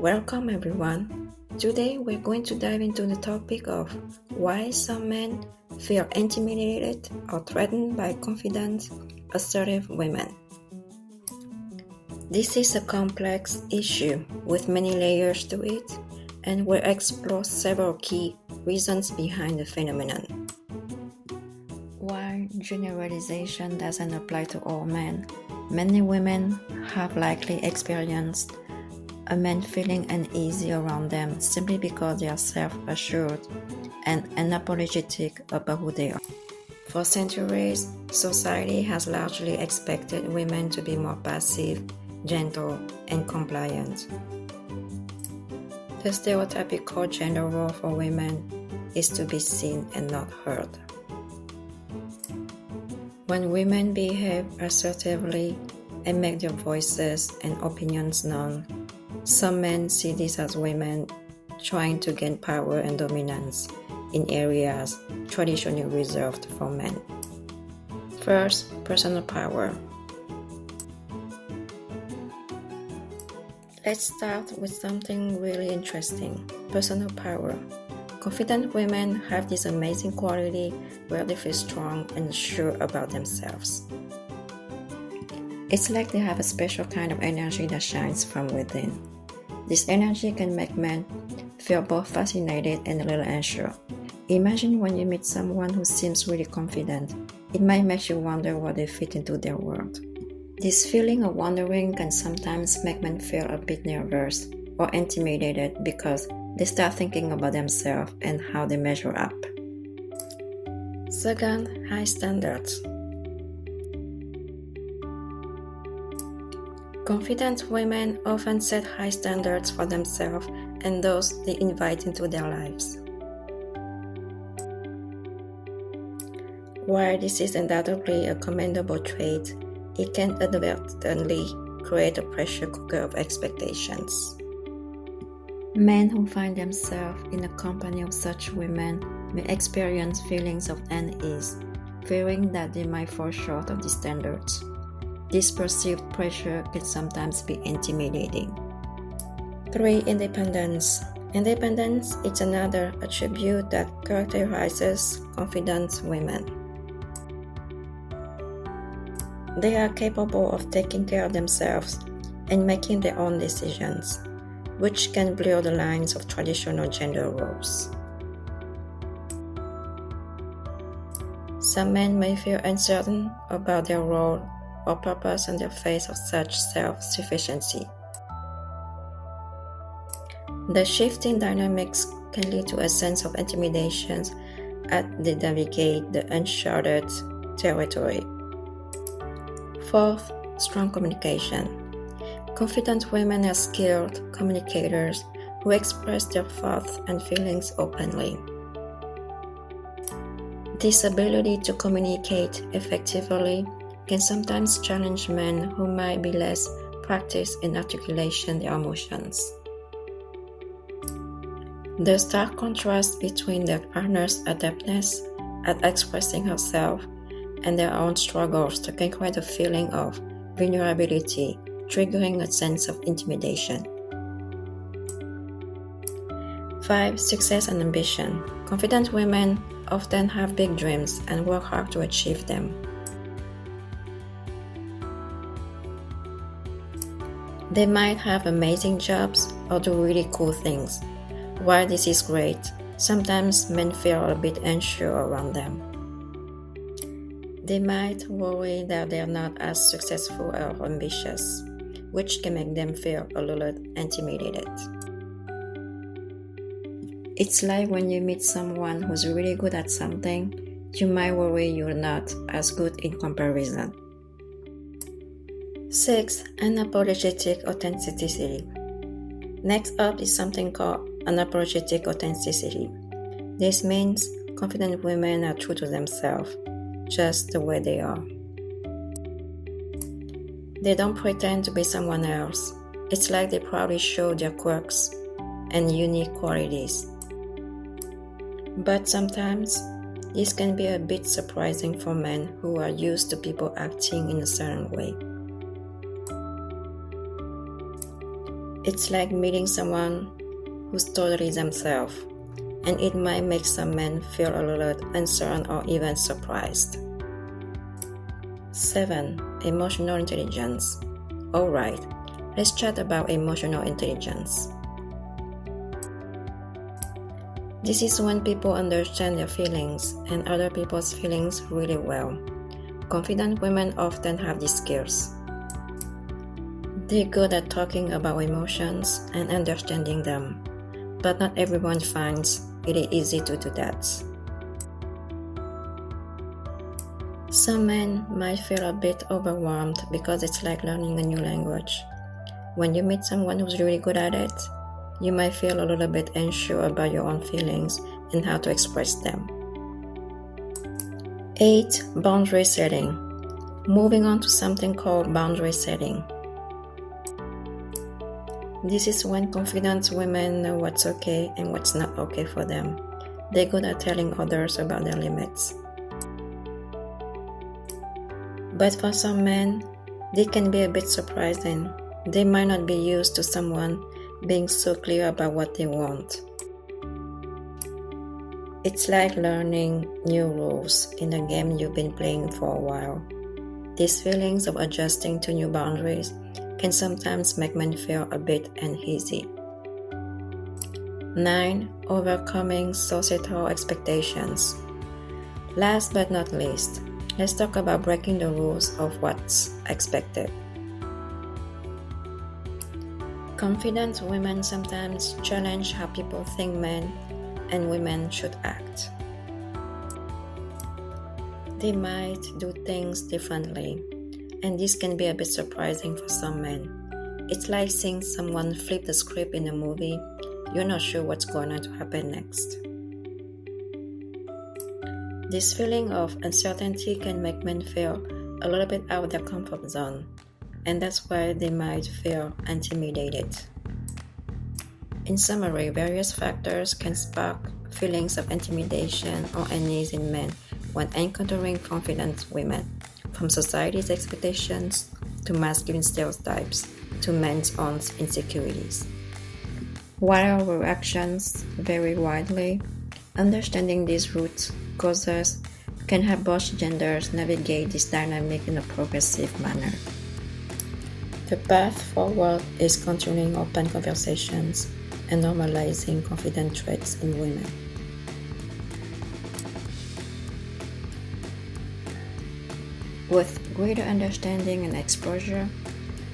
Welcome everyone. Today we're going to dive into the topic of why some men feel intimidated or threatened by confident, assertive women. This is a complex issue with many layers to it, and we'll explore several key reasons behind the phenomenon. While generalization doesn't apply to all men, many women have likely experienced a man feeling uneasy around them simply because they are self-assured and unapologetic about who they are. For centuries, society has largely expected women to be more passive, gentle, and compliant. The stereotypical gender role for women is to be seen and not heard. When women behave assertively and make their voices and opinions known, some men see this as women trying to gain power and dominance in areas traditionally reserved for men. First, personal power. Let's start with something really interesting: personal power. Confident women have this amazing quality where they feel strong and sure about themselves. It's like they have a special kind of energy that shines from within. This energy can make men feel both fascinated and a little unsure. Imagine when you meet someone who seems really confident. It might make you wonder where they fit into their world. This feeling of wondering can sometimes make men feel a bit nervous or intimidated because they start thinking about themselves and how they measure up. Second, high standards. Confident women often set high standards for themselves and those they invite into their lives. While this is undoubtedly a commendable trait, it can inadvertently create a pressure cooker of expectations. Men who find themselves in the company of such women may experience feelings of unease, fearing that they might fall short of the standards. This perceived pressure can sometimes be intimidating. 3. Independence. Independence is another attribute that characterizes confident women. They are capable of taking care of themselves and making their own decisions, which can blur the lines of traditional gender roles. Some men may feel uncertain about their role or purpose in the face of such self-sufficiency. The shifting dynamics can lead to a sense of intimidation as they navigate the uncharted territory. Fourth, strong communication. Confident women are skilled communicators who express their thoughts and feelings openly. This ability to communicate effectively can sometimes challenge men who might be less practiced in articulating their emotions. The stark contrast between their partner's adeptness at expressing herself and their own struggles can create a feeling of vulnerability, triggering a sense of intimidation. 5. Success and ambition. Confident women often have big dreams and work hard to achieve them. They might have amazing jobs or do really cool things. While this is great, sometimes men feel a bit unsure around them. They might worry that they are not as successful or ambitious, which can make them feel a little intimidated. It's like when you meet someone who's really good at something, you might worry you're not as good in comparison. 6. Unapologetic authenticity. Next up is something called unapologetic authenticity. This means confident women are true to themselves, just the way they are. They don't pretend to be someone else. It's like they proudly show their quirks and unique qualities. But sometimes, this can be a bit surprising for men who are used to people acting in a certain way. It's like meeting someone who's totally themselves, and it might make some men feel a little uncertain or even surprised. 7. Emotional intelligence. Alright, let's chat about emotional intelligence. This is when people understand their feelings and other people's feelings really well. Confident women often have these skills. They're good at talking about emotions and understanding them, but not everyone finds it easy to do that. Some men might feel a bit overwhelmed because it's like learning a new language. When you meet someone who's really good at it, you might feel a little bit unsure about your own feelings and how to express them. 8. Boundary setting. Moving on to something called boundary setting. This is when confident women know what's okay and what's not okay for them. They're good at telling others about their limits. But for some men, they can be a bit surprising. They might not be used to someone being so clear about what they want. It's like learning new rules in a game you've been playing for a while. These feelings of adjusting to new boundaries can sometimes make men feel a bit uneasy. 9. Overcoming societal expectations. Last but not least, let's talk about breaking the rules of what's expected. Confident women sometimes challenge how people think men and women should act. They might do things differently, and this can be a bit surprising for some men. It's like seeing someone flip the script in a movie. You're not sure what's going to happen next. This feeling of uncertainty can make men feel a little bit out of their comfort zone, and that's why they might feel intimidated. In summary, various factors can spark feelings of intimidation or unease in men when encountering confident women. From society's expectations, to masculine stereotypes, to men's own insecurities. While our reactions vary widely, understanding these root causes can help both genders navigate this dynamic in a progressive manner. The path forward is continuing open conversations and normalizing confident traits in women. With greater understanding and exposure,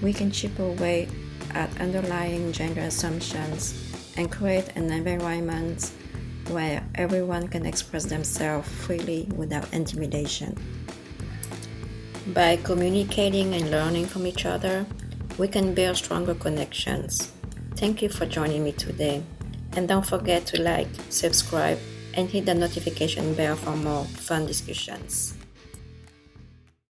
we can chip away at underlying gender assumptions and create an environment where everyone can express themselves freely without intimidation. By communicating and learning from each other, we can build stronger connections. Thank you for joining me today, and don't forget to like, subscribe, and hit the notification bell for more fun discussions.